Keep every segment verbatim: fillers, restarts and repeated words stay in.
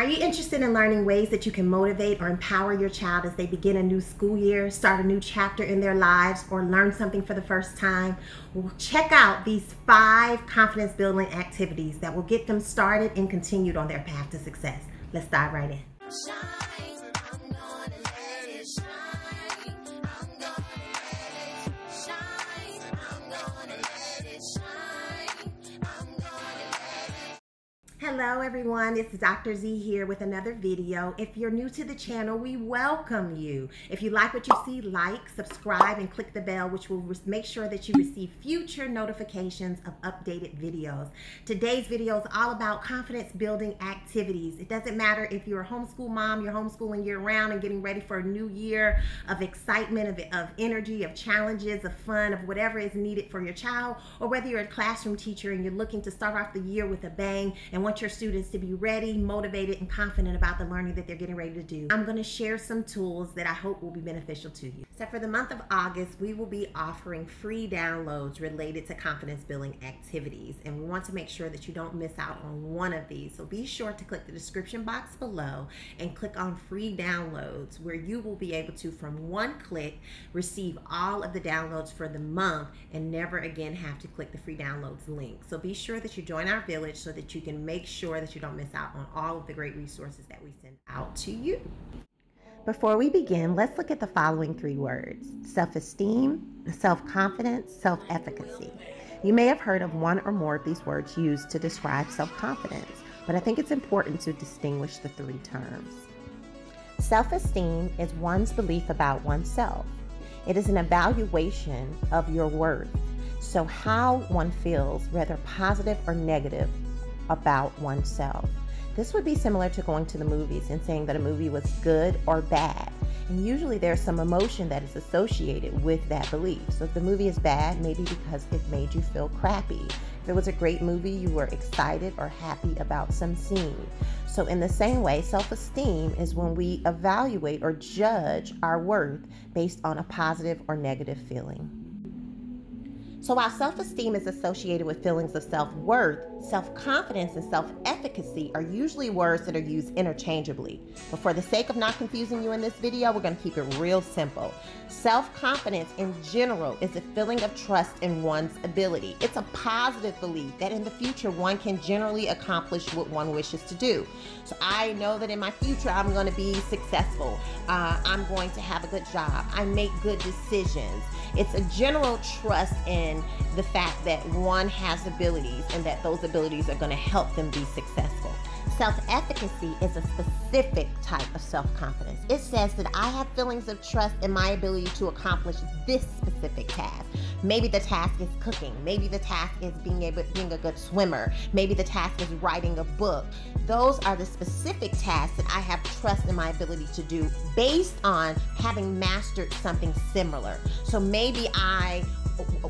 Are you interested in learning ways that you can motivate or empower your child as they begin a new school year, start a new chapter in their lives, or learn something for the first time? Well, check out these five confidence building activities that will get them started and continued on their path to success. Let's dive right in. Hello everyone, it's Doctor Z here with another video. If you're new to the channel, we welcome you. If you like what you see, like, subscribe, and click the bell, which will make sure that you receive future notifications of updated videos. Today's video is all about confidence building activities. It doesn't matter if you're a homeschool mom, you're homeschooling year round and getting ready for a new year of excitement, of, of energy, of challenges, of fun, of whatever is needed for your child, or whether you're a classroom teacher and you're looking to start off the year with a bang and want your students to be ready, motivated, and confident about the learning that they're getting ready to do. I'm going to share some tools that I hope will be beneficial to you. So for the month of August, we will be offering free downloads related to confidence building activities, and we want to make sure that you don't miss out on one of these. So be sure to click the description box below and click on free downloads, where you will be able to, from one click, receive all of the downloads for the month and never again have to click the free downloads link. So be sure that you join our village so that you can make Make sure that you don't miss out on all of the great resources that we send out to you. Before we begin, let's look at the following three words: self-esteem, self-confidence, self-efficacy. You may have heard of one or more of these words used to describe self-confidence, but I think it's important to distinguish the three terms. Self-esteem is one's belief about oneself. It is an evaluation of your worth, so how one feels, whether positive or negative, about oneself. This would be similar to going to the movies and saying that a movie was good or bad. And usually there's some emotion that is associated with that belief. So if the movie is bad, maybe because it made you feel crappy. If it was a great movie, you were excited or happy about some scene. So in the same way, self-esteem is when we evaluate or judge our worth based on a positive or negative feeling. So while self-esteem is associated with feelings of self-worth, self-confidence and self-efficacy are usually words that are used interchangeably. But for the sake of not confusing you in this video, we're going to keep it real simple. Self-confidence in general is a feeling of trust in one's ability. It's a positive belief that in the future one can generally accomplish what one wishes to do. So I know that in my future I'm going to be successful. Uh, I'm going to have a good job. I make good decisions. It's a general trust in the fact that one has abilities and that those abilities are going to help them be successful. Self-efficacy is a specific type of self-confidence. It says that I have feelings of trust in my ability to accomplish this specific task. Maybe the task is cooking. Maybe the task is being able, being a good swimmer. Maybe the task is writing a book. Those are the specific tasks that I have trust in my ability to do based on having mastered something similar. So maybe I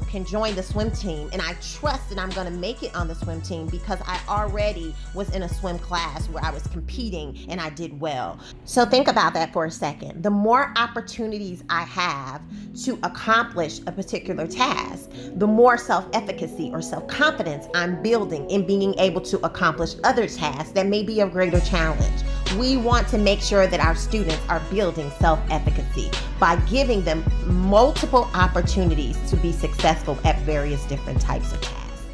can join the swim team and I trust that I'm going to make it on the swim team because I already was in a swim class where I was competing and I did well. So think about that for a second. The more opportunities I have to accomplish a particular task, the more self-efficacy or self-confidence I'm building in being able to accomplish other tasks that may be a greater challenge. We want to make sure that our students are building self-efficacy by giving them multiple opportunities to be successful at various different types of tasks.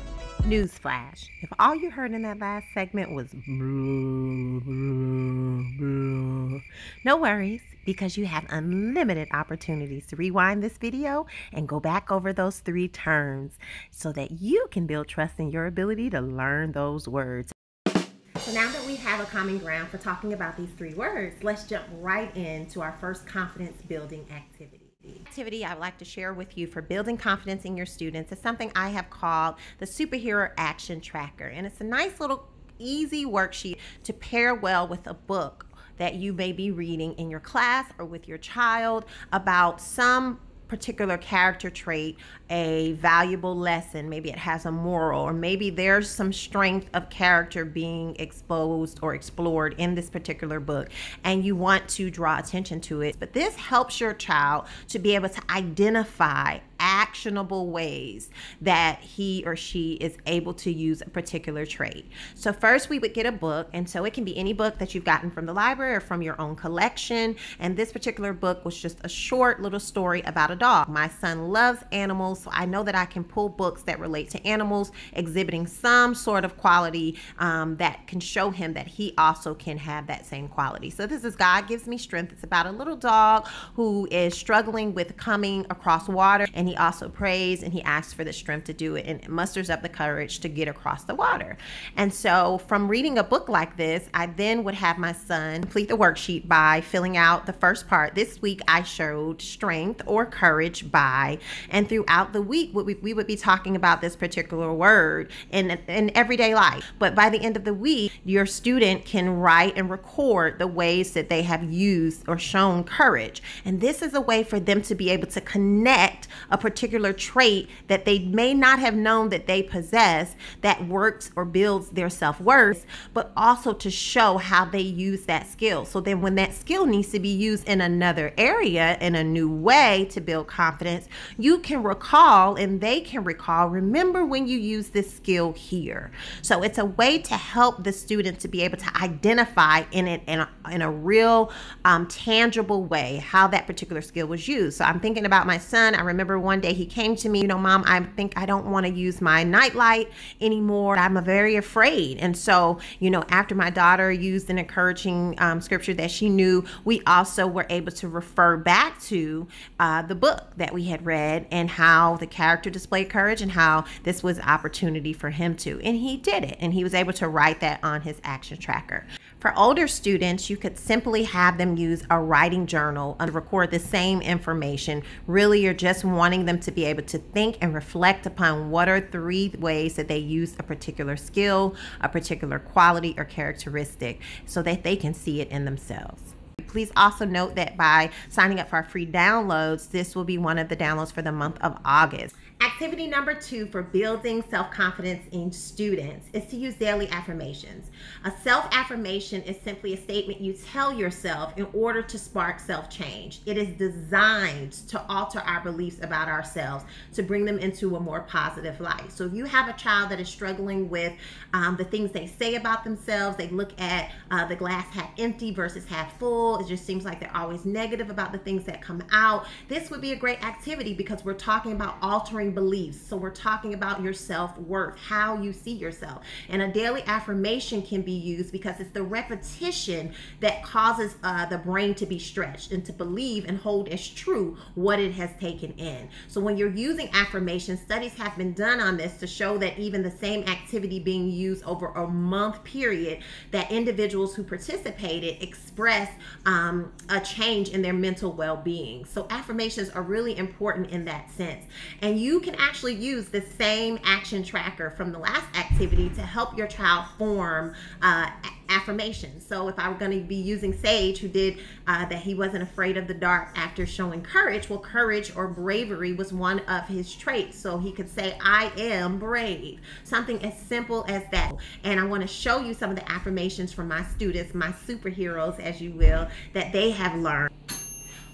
Newsflash. If all you heard in that last segment was blah, blah, blah, no worries, because you have unlimited opportunities to rewind this video and go back over those three terms so that you can build trust in your ability to learn those words. So now that we have a common ground for talking about these three words, let's jump right into our first confidence building activity. The activity I would like to share with you for building confidence in your students is something I have called the Superhero Action Tracker. And it's a nice little easy worksheet to pair well with a book that you may be reading in your class or with your child about some particular character trait, a valuable lesson. Maybe it has a moral, or maybe there's some strength of character being exposed or explored in this particular book, and you want to draw attention to it. But this helps your child to be able to identify actionable ways that he or she is able to use a particular trait. So first we would get a book, and so it can be any book that you've gotten from the library or from your own collection. And this particular book was just a short little story about a dog. My son loves animals, so I know that I can pull books that relate to animals, exhibiting some sort of quality um, that can show him that he also can have that same quality. So this is God Gives Me Strength. It's about a little dog who is struggling with coming across water, and he also prays and he asks for the strength to do it and musters up the courage to get across the water. And so from reading a book like this, I then would have my son complete the worksheet by filling out the first part. This week I showed strength or courage by, and throughout the week we, we would be talking about this particular word in, in everyday life. But by the end of the week, your student can write and record the ways that they have used or shown courage. And this is a way for them to be able to connect a particular trait that they may not have known that they possess that works or builds their self-worth, but also to show how they use that skill. So then when that skill needs to be used in another area in a new way to build confidence, you can recall and they can recall, remember when you use this skill here. So it's a way to help the student to be able to identify in it in a, in a real um, tangible way how that particular skill was used. So I'm thinking about my son. I remember one day he came to me, you know, Mom, I think I don't want to use my nightlight anymore. I'm very afraid. And so, you know, after my daughter used an encouraging um, scripture that she knew, we also were able to refer back to uh, the book that we had read and how the character displayed courage and how this was an opportunity for him to. And he did it. And he was able to write that on his action tracker. For older students, you could simply have them use a writing journal and record the same information. Really, you're just wanting them to be able to think and reflect upon what are three ways that they use a particular skill, a particular quality or characteristic, so that they can see it in themselves. Please also note that by signing up for our free downloads, this will be one of the downloads for the month of August. Activity number two for building self-confidence in students is to use daily affirmations. A self-affirmation is simply a statement you tell yourself in order to spark self-change. It is designed to alter our beliefs about ourselves to bring them into a more positive light. So if you have a child that is struggling with um, the things they say about themselves, they look at uh, the glass half empty versus half full, it just seems like they're always negative about the things that come out, this would be a great activity because we're talking about altering beliefs. So we're talking about your self-worth, how you see yourself. And a daily affirmation can be used because it's the repetition that causes uh, the brain to be stretched and to believe and hold as true what it has taken in. So when you're using affirmations, studies have been done on this to show that even the same activity being used over a month period, that individuals who participated expressed um, a change in their mental well-being. So affirmations are really important in that sense. And you You can actually use the same action tracker from the last activity to help your child form uh, affirmations. So if I were going to be using Sage, who did uh, that he wasn't afraid of the dark after showing courage, well, courage or bravery was one of his traits. So he could say, I am brave, something as simple as that. And I want to show you some of the affirmations from my students, my superheroes, as you will, that they have learned.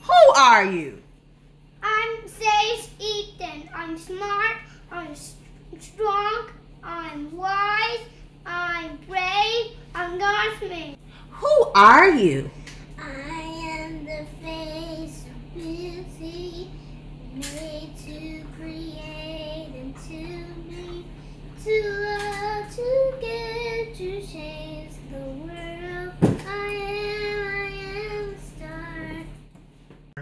Who are you? I'm Sage Eaton. I'm smart, I'm strong, I'm wise, I'm brave, I'm God's man. Who are you? I am the face of beauty, made to create and to make, to love, to give, to change the world.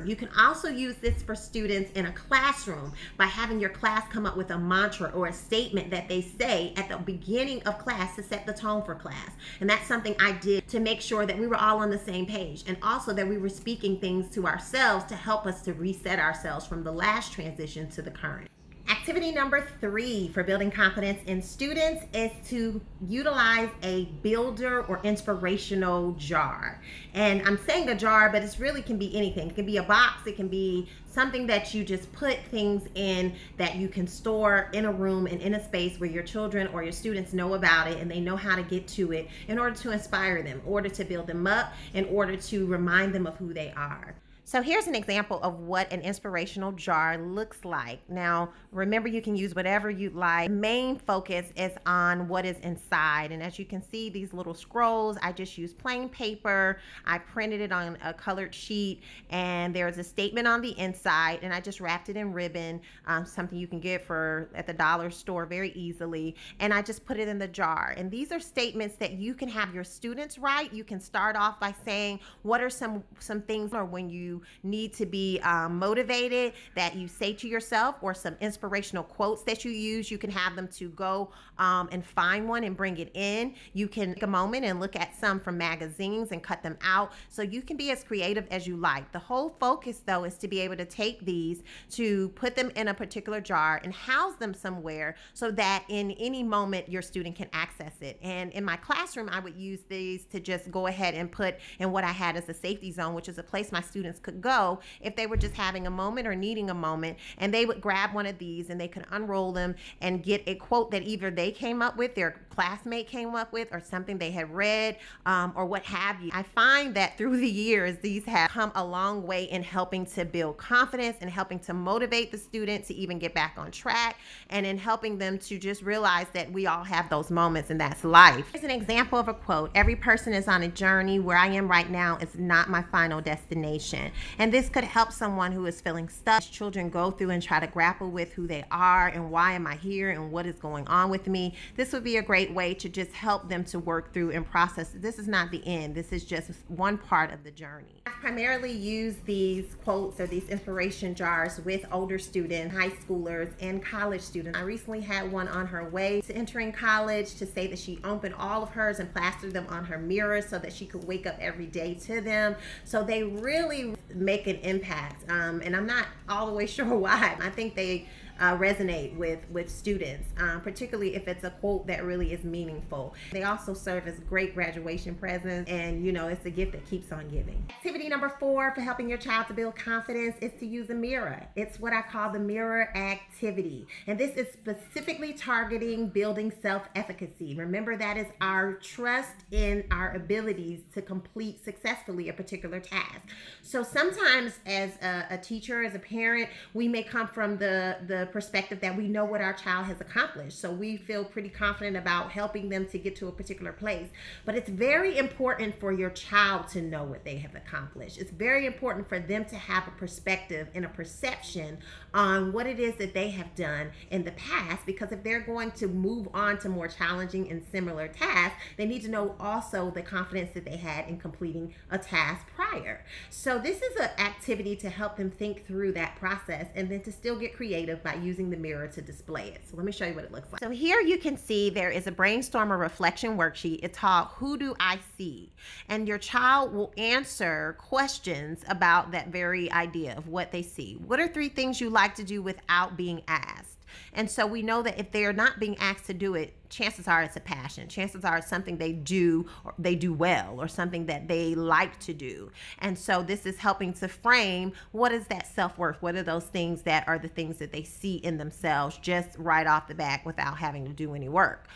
You can also use this for students in a classroom by having your class come up with a mantra or a statement that they say at the beginning of class to set the tone for class. And that's something I did to make sure that we were all on the same page, and also that we were speaking things to ourselves to help us to reset ourselves from the last transition to the current. Activity number three for building confidence in students is to utilize a builder or inspirational jar. And I'm saying a jar, but it really can be anything. It can be a box, it can be something that you just put things in that you can store in a room and in a space where your children or your students know about it and they know how to get to it in order to inspire them, in order to build them up, in order to remind them of who they are. So here's an example of what an inspirational jar looks like. Now, remember, you can use whatever you'd like. The main focus is on what is inside. And as you can see, these little scrolls, I just used plain paper. I printed it on a colored sheet, and there's a statement on the inside, and I just wrapped it in ribbon, um, something you can get for at the dollar store very easily. And I just put it in the jar. And these are statements that you can have your students write. You can start off by saying, what are some, some things, or when you need to be um, motivated, that you say to yourself, or some inspirational quotes that you use. You can have them to go um, and find one and bring it in. You can take a moment and look at some from magazines and cut them out. So you can be as creative as you like. The whole focus, though, is to be able to take these, to put them in a particular jar and house them somewhere so that in any moment your student can access it. And in my classroom, I would use these to just go ahead and put in what I had as a safety zone, which is a place my students could go if they were just having a moment or needing a moment, and they would grab one of these and they could unroll them and get a quote that either they came up with, their classmate came up with, or something they had read, um, or what have you. I find that through the years, these have come a long way in helping to build confidence and helping to motivate the student to even get back on track, and in helping them to just realize that we all have those moments and that's life. Here's an example of a quote. "Every person is on a journey. Where I am right now is not my final destination." And this could help someone who is feeling stuck. Children go through and try to grapple with who they are and why am I here and what is going on with me. This would be a great way to just help them to work through and process. This is not the end. This is just one part of the journey. I primarily use these quotes or these inspiration jars with older students, high schoolers, and college students. I recently had one on her way to entering college to say that she opened all of hers and plastered them on her mirror so that she could wake up every day to them. So they really make an impact, um, and I'm not all the way sure why. I think they Uh, resonate with with students, um, particularly if it's a quote that really is meaningful. They also serve as great graduation presents, and you know, it's a gift that keeps on giving. Activity number four for helping your child to build confidence is to use a mirror. It's what I call the mirror activity, and this is specifically targeting building self-efficacy. Remember, that is our trust in our abilities to complete successfully a particular task. So sometimes as a, a teacher, as a parent, we may come from the the perspective that we know what our child has accomplished, so we feel pretty confident about helping them to get to a particular place. But it's very important for your child to know what they have accomplished. It's very important for them to have a perspective and a perception on what it is that they have done in the past, because if they're going to move on to more challenging and similar tasks, they need to know also the confidence that they had in completing a task prior. So this is an activity to help them think through that process, and then to still get creative by using the mirror to display it. So let me show you what it looks like. So here you can see there is a brainstorm or reflection worksheet. It's called "Who Do I See?" And your child will answer questions about that very idea of what they see. What are three things you like to do without being asked? And so we know that if they're not being asked to do it, chances are it's a passion. Chances are it's something they do, or they do well, or something that they like to do. And so this is helping to frame, what is that self-worth? What are those things that are the things that they see in themselves just right off the bat without having to do any work?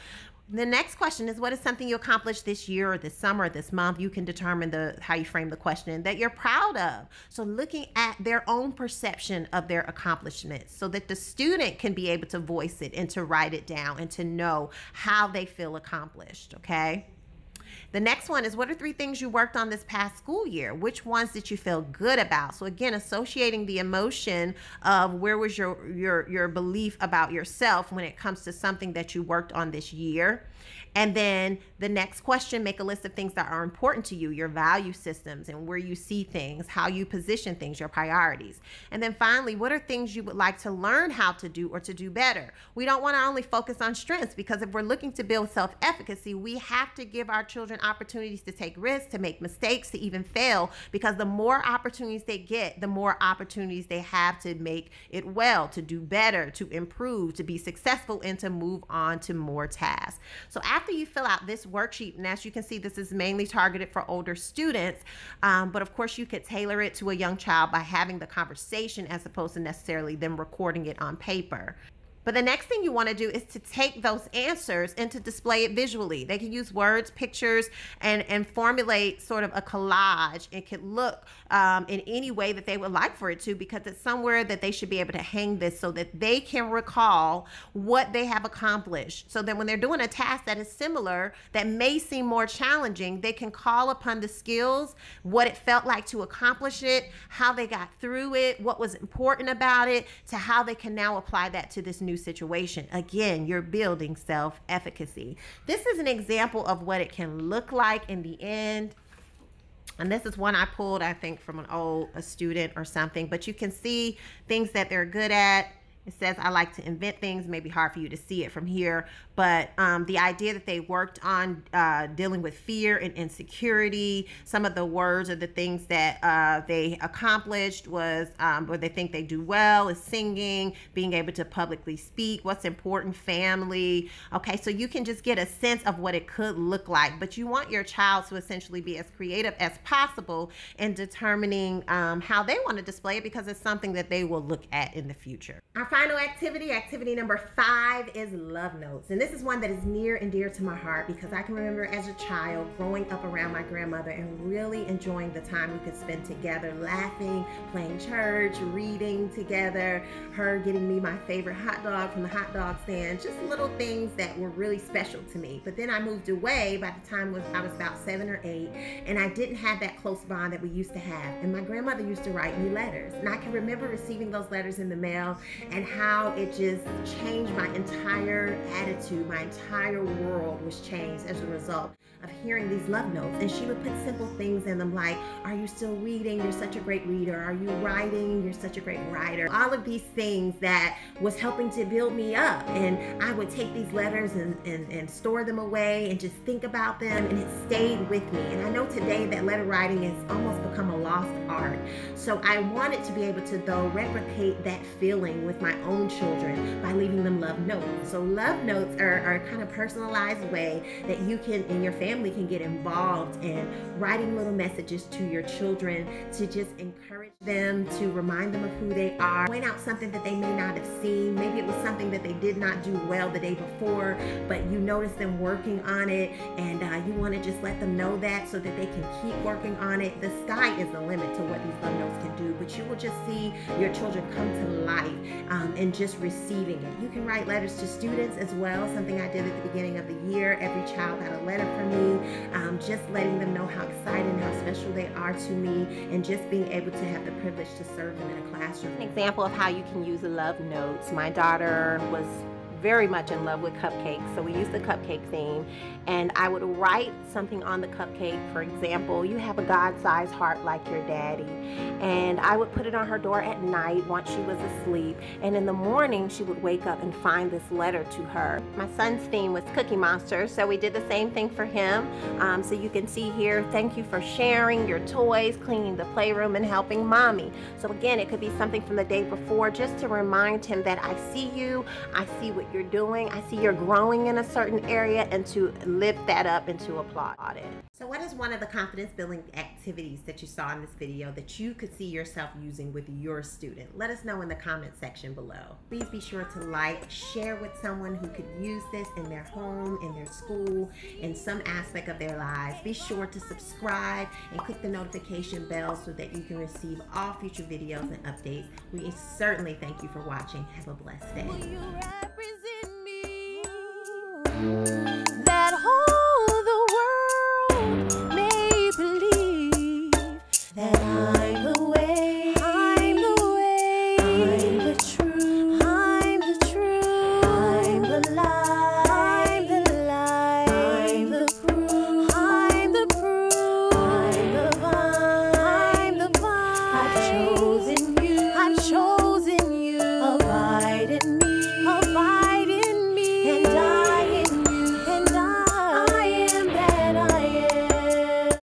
The next question is, what is something you accomplished this year or this summer or this month? You can determine the how you frame the question, that you're proud of. So looking at their own perception of their accomplishments, so that the student can be able to voice it and to write it down and to know how they feel accomplished, okay? The next one is, what are three things you worked on this past school year? Which ones did you feel good about? So again, associating the emotion of where was your, your, your belief about yourself when it comes to something that you worked on this year. And then the next question, make a list of things that are important to you, your value systems and where you see things, how you position things, your priorities. And then finally, what are things you would like to learn how to do or to do better? We don't want to only focus on strengths, because if we're looking to build self-efficacy, we have to give our children opportunities to take risks, to make mistakes, to even fail, because the more opportunities they get, the more opportunities they have to make it well, to do better, to improve, to be successful, and to move on to more tasks. So after you fill out this worksheet, and as you can see, this is mainly targeted for older students, um, but of course you could tailor it to a young child by having the conversation as opposed to necessarily them recording it on paper. But the next thing you want to do is to take those answers and to display it visually. They can use words, pictures, and, and formulate sort of a collage. It could look um, in any way that they would like for it to, because it's somewhere that they should be able to hang this so that they can recall what they have accomplished. So that when they're doing a task that is similar, that may seem more challenging, they can call upon the skills, what it felt like to accomplish it, how they got through it, what was important about it, to how they can now apply that to this new situation. Again, you're building self-efficacy. This is an example of what it can look like in the end. And this is one I pulled, I think, from an old a student or something, but you can see things that they're good at. It says, I like to invent things. Maybe hard for you to see it from here, but um, the idea that they worked on uh, dealing with fear and insecurity. Some of the words or the things that uh, they accomplished was, um, or they think they do well, is singing, being able to publicly speak, what's important, family. Okay, so you can just get a sense of what it could look like, but you want your child to essentially be as creative as possible in determining um, how they want to display it, because it's something that they will look at in the future. Our final activity, activity number five, is love notes. And this is one that is near and dear to my heart, because I can remember as a child growing up around my grandmother and really enjoying the time we could spend together, laughing, playing church, reading together, her getting me my favorite hot dog from the hot dog stand, just little things that were really special to me. But then I moved away by the time I was about seven or eight, and I didn't have that close bond that we used to have. And my grandmother used to write me letters, and I can remember receiving those letters in the mail and how it just changed my entire attitude. My entire world was changed as a result of hearing these love notes. And she would put simple things in them, like, are you still reading? You're such a great reader. Are you writing? You're such a great writer. All of these things that was helping to build me up. And I would take these letters and, and, and store them away and just think about them, and it stayed with me. And I know today that letter writing has almost become a lost art. So I wanted to be able to, though, replicate that feeling with my own children by leaving them love notes. So love notes are, are a kind of personalized way that you can, and your family can, get involved in writing little messages to your children to just encourage them, to remind them of who they are, point out something that they may not have seen. Maybe it was something that they did not do well the day before, but you noticed them working on it, and uh, you want to just let them know that so that they can keep working on it. The sky is the limit to what these love notes can do, but you will just see your children come to life um, and just receiving it. You can write letters to students as well, something I did at the beginning of the year. Every child got a letter from me, um, just letting them know how excited and how special they are to me, and just being able to have the privilege to serve them in a classroom. An example of how you can use love notes. My daughter was very much in love with cupcakes, so we used the cupcake theme, and I would write something on the cupcake. For example, you have a God-sized heart like your daddy, and I would put it on her door at night once she was asleep, and in the morning she would wake up and find this letter to her. My son's theme was Cookie Monster, so we did the same thing for him. Um, so you can see here, thank you for sharing your toys, cleaning the playroom, and helping mommy. So again, it could be something from the day before, just to remind him that I see you, I see what you're doing, I see you're growing in a certain area, and to lift that up and to applaud it. So what is one of the confidence building activities that you saw in this video that you could see yourself using with your student? Let us know in the comment section below. Please be sure to like, share with someone who could use this in their home, in their school, in some aspect of their lives. Be sure to subscribe and click the notification bell so that you can receive all future videos and updates. We certainly thank you for watching. Have a blessed day. That all the world may believe that I'm the way, I'm the way, I'm the truth, I'm the truth, I'm the light, I'm the light, I'm the proof, I'm the proof, I'm the vine, I'm the vine. I've chosen you, I've chosen.